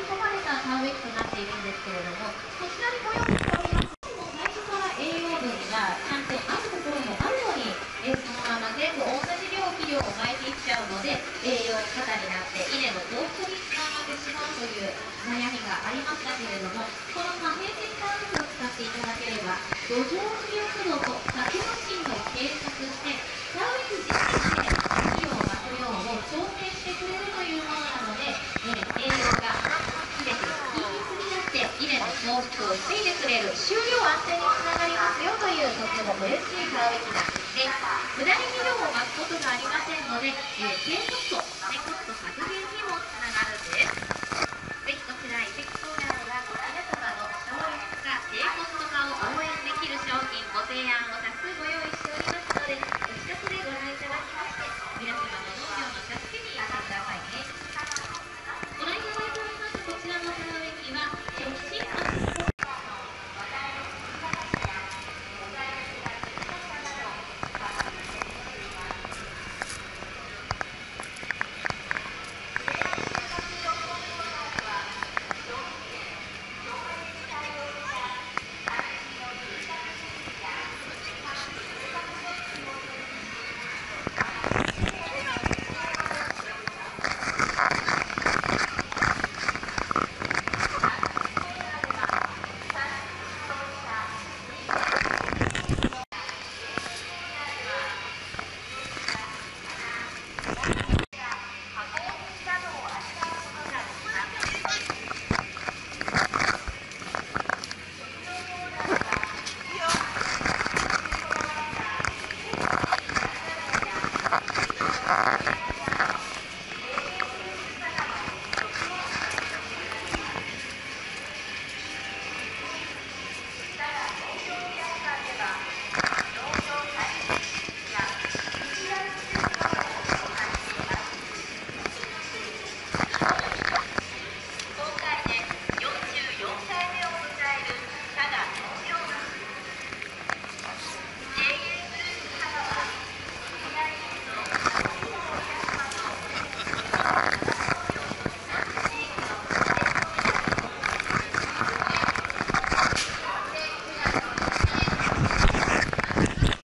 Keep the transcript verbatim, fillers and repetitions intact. に込まれたサンウェイクとなっているんですけれども、こちらにご用意しておりますもう最初から栄養分がちゃんとあるところもあるのに、えー、そのまま全部同じ量肥料をまいていっちゃうので、栄養過多になって稲の増殖につながってしまうという悩みがありましたけれども、この可変性サンウェイクを使っていただければ、土壌肥料作動と竹の芯を計測してサンウェイク自身で肥料をまく量を調整してくれるというものなので、えー、栄養が増殖を防いでくれる、収量安定につながりますよという、とても嬉しいサンウェイクなんですね。無駄に肥料をまくことがありませんので、えー、低コスト、低コスト削減